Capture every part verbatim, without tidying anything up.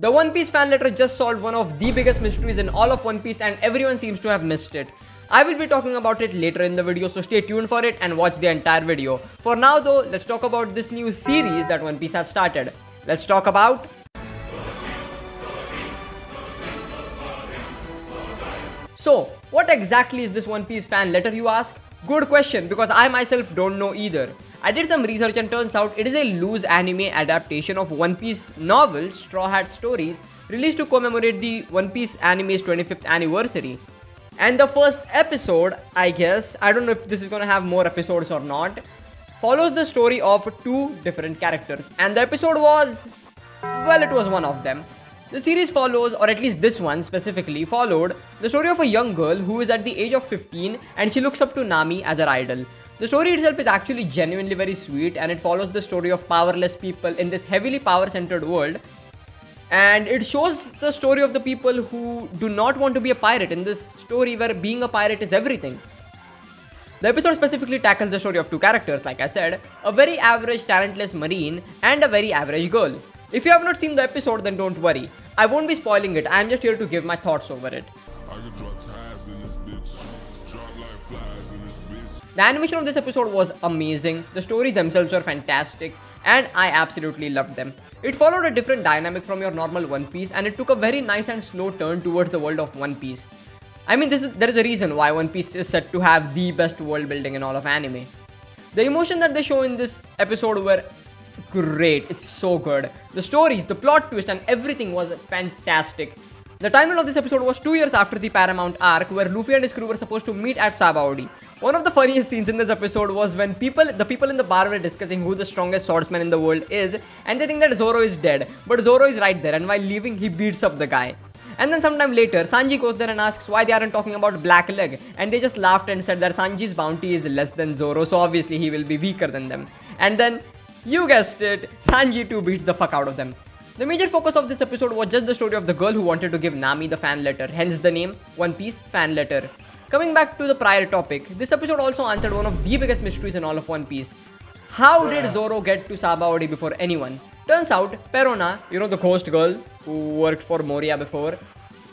The One Piece fan letter just solved one of the biggest mysteries in all of One Piece and everyone seems to have missed it. I will be talking about it later in the video, so stay tuned for it and watch the entire video. For now though, let's talk about this new series that One Piece has started. Let's talk about So, what exactly is this One Piece fan letter, you ask? Good question, because I myself don't know either. I did some research and turns out it is a loose anime adaptation of One Piece novel Straw Hat Stories, released to commemorate the One Piece anime's twenty-fifth anniversary. And the first episode, I guess, I don't know if this is gonna have more episodes or not, follows the story of two different characters. And the episode was, well, it was one of them. The series follows, or at least this one specifically, followed the story of a young girl who is at the age of fifteen and she looks up to Nami as her idol. The story itself is actually genuinely very sweet and it follows the story of powerless people in this heavily power-centered world, and it shows the story of the people who do not want to be a pirate in this story where being a pirate is everything. The episode specifically tackles the story of two characters, like I said, a very average talentless marine and a very average girl. If you have not seen the episode, then don't worry. I won't be spoiling it, I am just here to give my thoughts over it. I can drop ties in this bitch. Drop like flies in this bitch. The animation of this episode was amazing, the stories themselves were fantastic, and I absolutely loved them. It followed a different dynamic from your normal One Piece and it took a very nice and slow turn towards the world of One Piece. I mean, this is, there is a reason why One Piece is said to have the best world building in all of anime. The emotion that they show in this episode were great, it's so good. The stories, the plot twist and everything was fantastic. The timeline of this episode was two years after the Paramount arc where Luffy and his crew were supposed to meet at Sabaody. One of the funniest scenes in this episode was when people, the people in the bar were discussing who the strongest swordsman in the world is, and they think that Zoro is dead, but Zoro is right there and while leaving he beats up the guy. And then sometime later Sanji goes there and asks why they aren't talking about Blackleg, and they just laughed and said that Sanji's bounty is less than Zoro, so obviously he will be weaker than them. And then, you guessed it, Sanji too beats the fuck out of them. The major focus of this episode was just the story of the girl who wanted to give Nami the fan letter, hence the name One Piece fan letter. Coming back to the prior topic, this episode also answered one of the biggest mysteries in all of One Piece. How did Zoro get to Sabaody before anyone? Turns out, Perona, you know the ghost girl who worked for Moria before,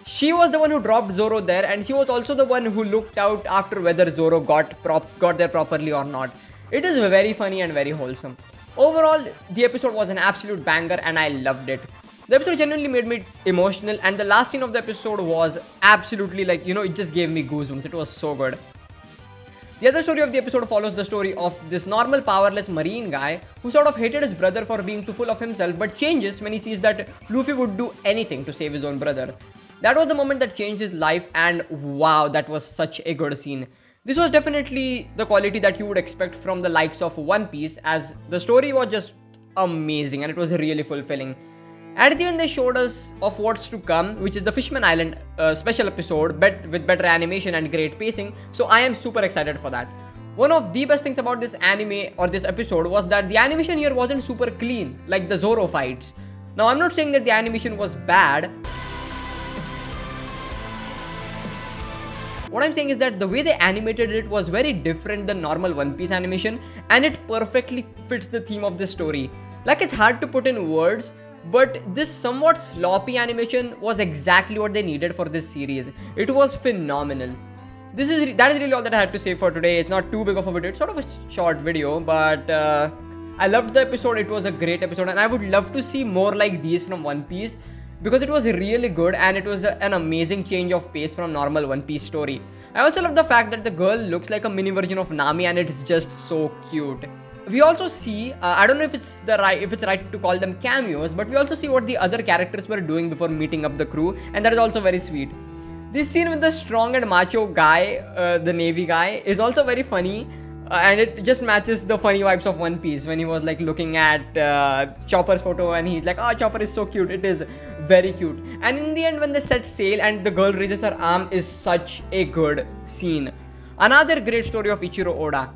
she was the one who dropped Zoro there and she was also the one who looked out after whether Zoro got, prop got there properly or not. It is very funny and very wholesome. Overall, the episode was an absolute banger and I loved it. The episode genuinely made me emotional and the last scene of the episode was absolutely like, you know, it just gave me goosebumps. It was so good. The other story of the episode follows the story of this normal powerless marine guy who sort of hated his brother for being too full of himself but changes when he sees that Luffy would do anything to save his own brother. That was the moment that changed his life and wow, that was such a good scene. This was definitely the quality that you would expect from the likes of One Piece as the story was just amazing and it was really fulfilling. At the end they showed us of what's to come, which is the Fishman Island uh, special episode but with better animation and great pacing, so I am super excited for that. One of the best things about this anime or this episode was that the animation here wasn't super clean like the Zoro fights. Now I'm not saying that the animation was bad. What I'm saying is that the way they animated it was very different than normal One Piece animation and it perfectly fits the theme of this story. Like, it's hard to put in words, but this somewhat sloppy animation was exactly what they needed for this series. It was phenomenal. This is that is really all that I had to say for today. It's not too big of a video, it's sort of a short video, but uh, I loved the episode, it was a great episode and I would love to see more like these from One Piece, because it was really good and it was a, an amazing change of pace from normal One Piece story. I also love the fact that the girl looks like a mini version of Nami and it's just so cute. We also see, uh, I don't know if it's the right if it's right to call them cameos, but we also see what the other characters were doing before meeting up the crew, and that is also very sweet. This scene with the strong and macho guy, uh, the Navy guy, is also very funny. Uh, and it just matches the funny vibes of One Piece when he was like looking at uh, Chopper's photo and he's like, ah, oh, Chopper is so cute. It is very cute. And in the end when they set sail and the girl raises her arm is such a good scene. Another great story of Ichiro Oda.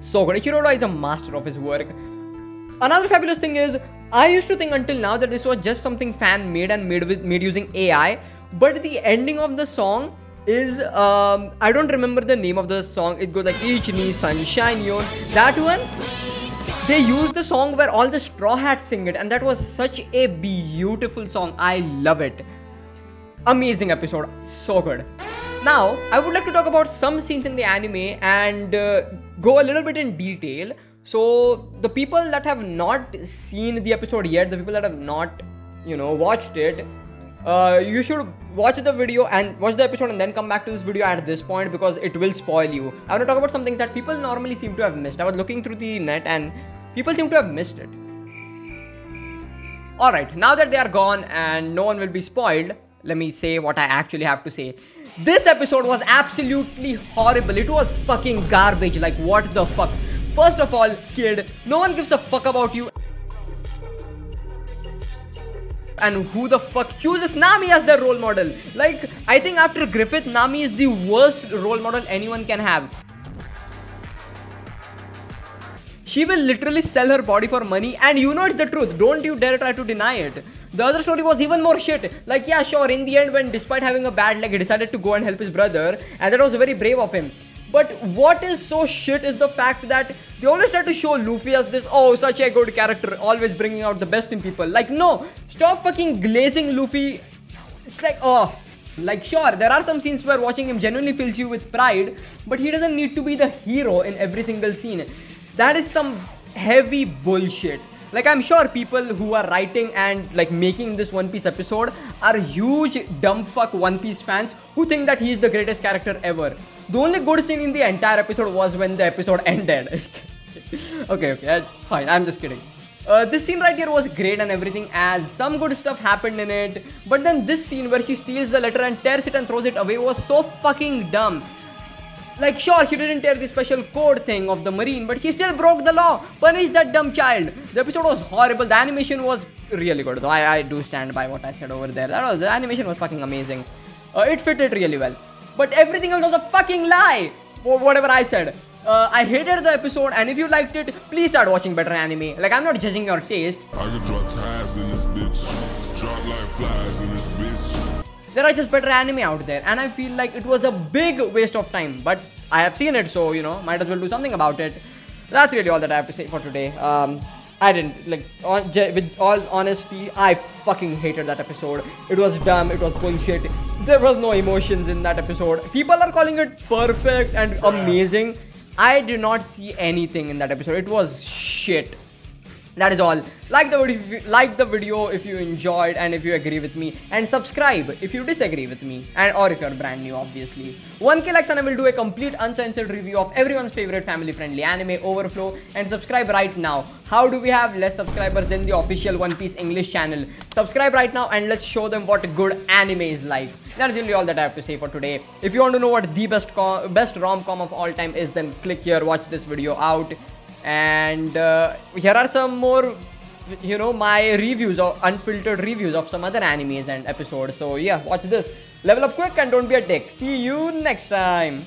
So good. Ichiro Oda is a master of his work. Another fabulous thing is, I used to think until now that this was just something fan made and made, with, made using A I. But the ending of the song is, um, I don't remember the name of the song, it goes like, each knee sunshine yon, that one, They used the song where all the Straw Hats sing it, and that was such a beautiful song. I love it. Amazing episode, so good. Now, I would like to talk about some scenes in the anime and uh, go a little bit in detail. So, the people that have not seen the episode yet, the people that have not, you know, watched it, uh, you should watch the video and watch the episode and then come back to this video at this point, because it will spoil you. I want to talk about some things that people normally seem to have missed. I was looking through the net and people seem to have missed it. Alright, now that they are gone and no one will be spoiled, let me say what I actually have to say. This episode was absolutely horrible. It was fucking garbage. Like, what the fuck? First of all, kid, no one gives a fuck about you. And who the fuck chooses Nami as their role model? Like, I think after Griffith, Nami is the worst role model anyone can have. She will literally sell her body for money, and you know it's the truth. Don't you dare try to deny it. The other story was even more shit. Like, yeah, sure, in the end, when despite having a bad leg, he decided to go and help his brother, and that was very brave of him. But what is so shit is the fact that they always try to show Luffy as this, oh, such a good character, always bringing out the best in people. Like, no, stop fucking glazing Luffy. It's like, oh, like, sure, there are some scenes where watching him genuinely fills you with pride, but he doesn't need to be the hero in every single scene. That is some heavy bullshit. Like, I'm sure people who are writing and like making this One Piece episode are huge dumb fuck One Piece fans who think that he is the greatest character ever. The only good scene in the entire episode was when the episode ended. okay, okay, fine, I'm just kidding. Uh, this scene right here was great and everything, as some good stuff happened in it. But then this scene where she steals the letter and tears it and throws it away was so fucking dumb. Like, sure, she didn't tear the special code thing of the Marine, but she still broke the law. Punish that dumb child. The episode was horrible. The animation was really good, though. I, I do stand by what I said over there. That was, the animation was fucking amazing. Uh, it fitted really well. But everything else was a fucking lie, or whatever I said. Uh, I hated the episode, and if you liked it, please start watching better anime. Like, I'm not judging your taste. I could drop ties in this bitch. Drop like flies in this bitch. There are just better anime out there, and I feel like it was a big waste of time, but I have seen it, so, you know, might as well do something about it. That's really all that I have to say for today. Um, I didn't, like, on, with all honesty, I fucking hated that episode. It was dumb, it was bullshit, there was no emotions in that episode. People are calling it perfect and amazing. I did not see anything in that episode. It was shit. That is all. Like the video, like the video if you enjoyed and if you agree with me, and subscribe if you disagree with me, and or if you're brand new, obviously. one K likes and I will do a complete uncensored review of everyone's favorite family-friendly anime, Overflow, and subscribe right now. How do we have less subscribers than the official One Piece English channel? Subscribe right now and let's show them what good anime is like. That's really all that I have to say for today. If you want to know what the best best rom-com of all time is, then click here, watch this video out. And uh, here are some more, you know, my reviews or unfiltered reviews of some other animes and episodes. So yeah, watch this. Level up quick and don't be a dick. See you next time.